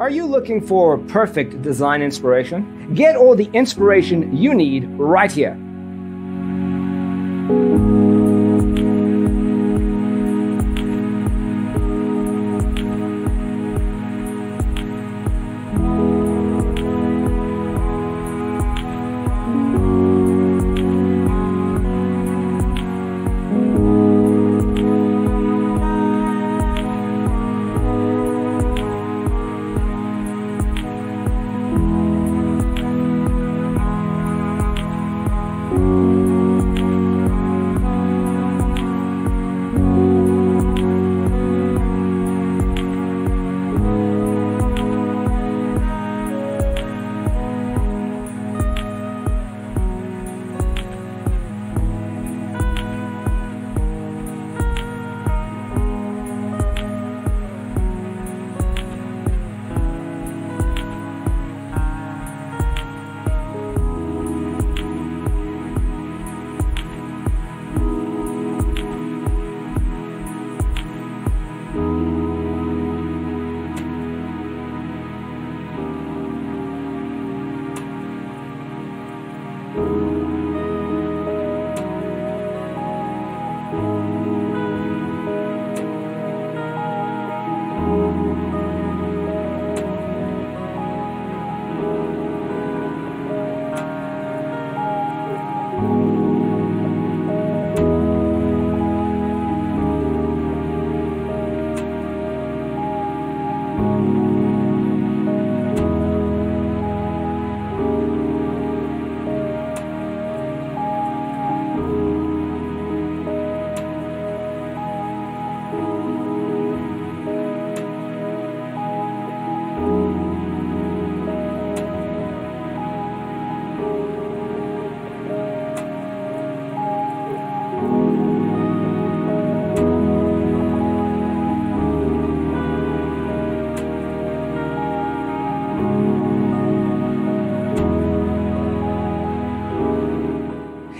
Are you looking for perfect design inspiration? Get all the inspiration you need right here.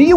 Do you